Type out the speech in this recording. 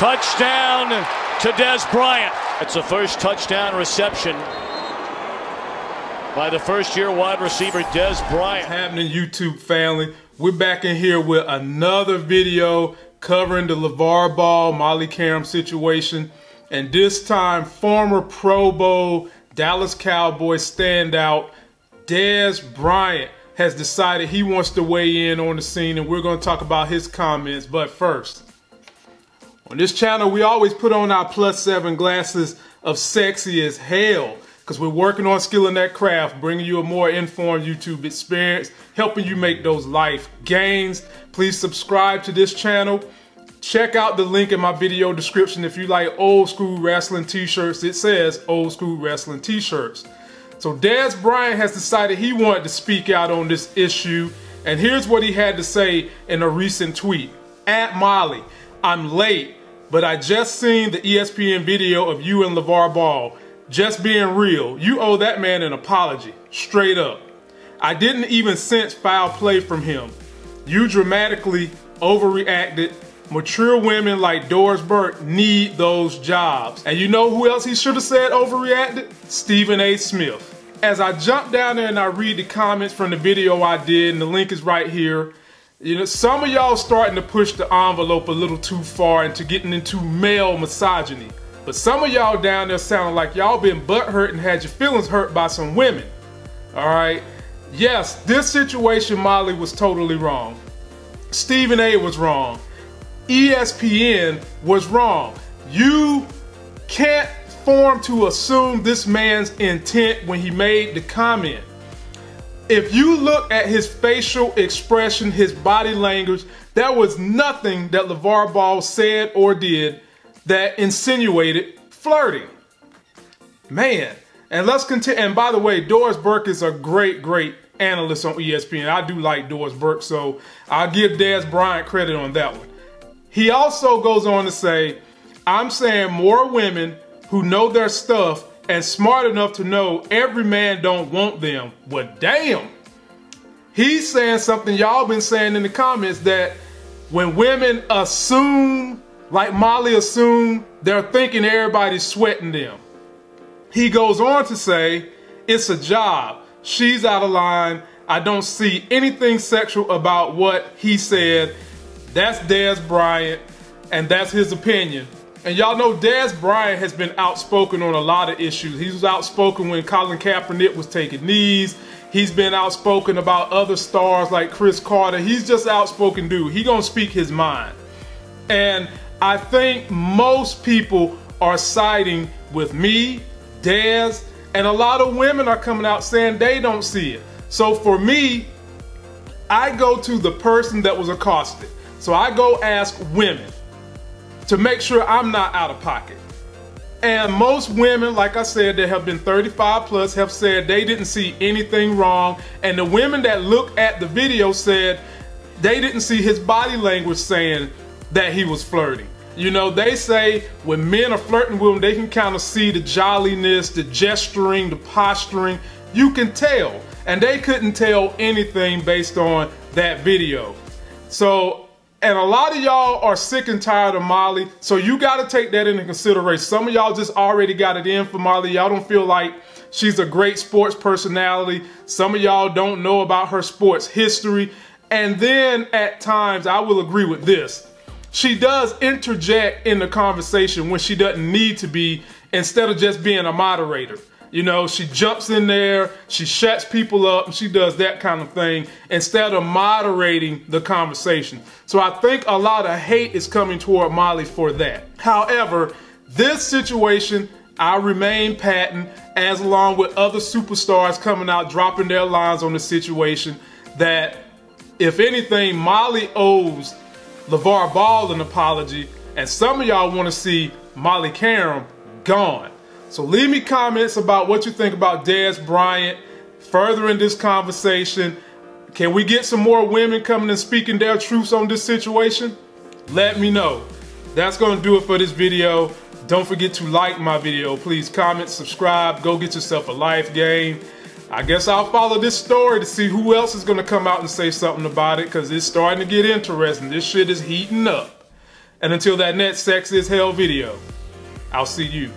Touchdown to Dez Bryant. It's the first touchdown reception by the first-year wide receiver Dez Bryant. What's happening, YouTube family? We're back in here with another video covering the LeVar Ball, Molly Qerim situation. And this time, former Pro Bowl Dallas Cowboys standout Dez Bryant has decided he wants to weigh in on the scene, and we're going to talk about his comments. But first, on this channel, we always put on our +7 glasses of sexy as hell, because we're working on skilling that craft, bringing you a more informed YouTube experience, helping you make those life gains. Please subscribe to this channel. Check out the link in my video description if you like old school wrestling t-shirts. It says old school wrestling t-shirts. So Dez Bryant has decided he wanted to speak out on this issue, and here's what he had to say in a recent tweet. At Molly, I'm late, but I just seen the ESPN video of you and LeVar Ball. Just being real, you owe that man an apology, straight up. I didn't even sense foul play from him. You dramatically overreacted. Mature women like Doris Burke need those jobs. And you know who else he should have said overreacted? Stephen A. Smith. As I jump down there and I read the comments from the video I did, and the link is right here, you know, some of y'all starting to push the envelope a little too far into getting into male misogyny. But some of y'all down there sounding like y'all been butthurt and had your feelings hurt by some women. All right. Yes, this situation, Molly, was totally wrong. Stephen A. was wrong. ESPN was wrong. You can't form to assume this man's intent when he made the comment. If you look at his facial expression, his body language, there was nothing that LeVar Ball said or did that insinuated flirting. Man, and let's continue. And by the way, Doris Burke is a great, great analyst on ESPN. I do like Doris Burke, so I'll give Dez Bryant credit on that one. He also goes on to say, I'm saying more women who know their stuff and smart enough to know every man don't want them. Well, damn. He's saying something y'all been saying in the comments, that when women assume, like Molly assumed, they're thinking everybody's sweating them. He goes on to say, it's a job. She's out of line. I don't see anything sexual about what he said. That's Dez Bryant, and that's his opinion. And y'all know Dez Bryant has been outspoken on a lot of issues. He was outspoken when Colin Kaepernick was taking knees. He's been outspoken about other stars like Chris Carter. He's just an outspoken dude. He gonna speak his mind. And I think most people are siding with me, Dez, and a lot of women are coming out saying they don't see it. So for me, I go to the person that was accosted. So I go ask women to make sure I'm not out of pocket. And most women, like I said, that have been 35 plus have said they didn't see anything wrong. And the women that looked at the video said they didn't see his body language saying that he was flirting. You know, they say when men are flirting with them, they can kind of see the jolliness, the gesturing, the posturing. You can tell. And they couldn't tell anything based on that video. So, and a lot of y'all are sick and tired of Molly, so you got to take that into consideration. Some of y'all just already got it in for Molly. Y'all don't feel like she's a great sports personality. Some of y'all don't know about her sports history. And then at times, I will agree with this, she does interject in the conversation when she doesn't need to be, instead of just being a moderator. You know, she jumps in there, she shuts people up, and she does that kind of thing instead of moderating the conversation. So I think a lot of hate is coming toward Molly for that. However, this situation, I remain patent, as along with other superstars coming out, dropping their lines on the situation, that if anything, Molly owes LeVar Ball an apology, and some of y'all want to see Molly Qerim gone. So leave me comments about what you think about Dez Bryant furthering this conversation. Can we get some more women coming and speaking their truths on this situation? Let me know. That's going to do it for this video. Don't forget to like my video. Please comment, subscribe, go get yourself a life game. I guess I'll follow this story to see who else is going to come out and say something about it, because it's starting to get interesting. This shit is heating up. And until that next sexy as hell video, I'll see you.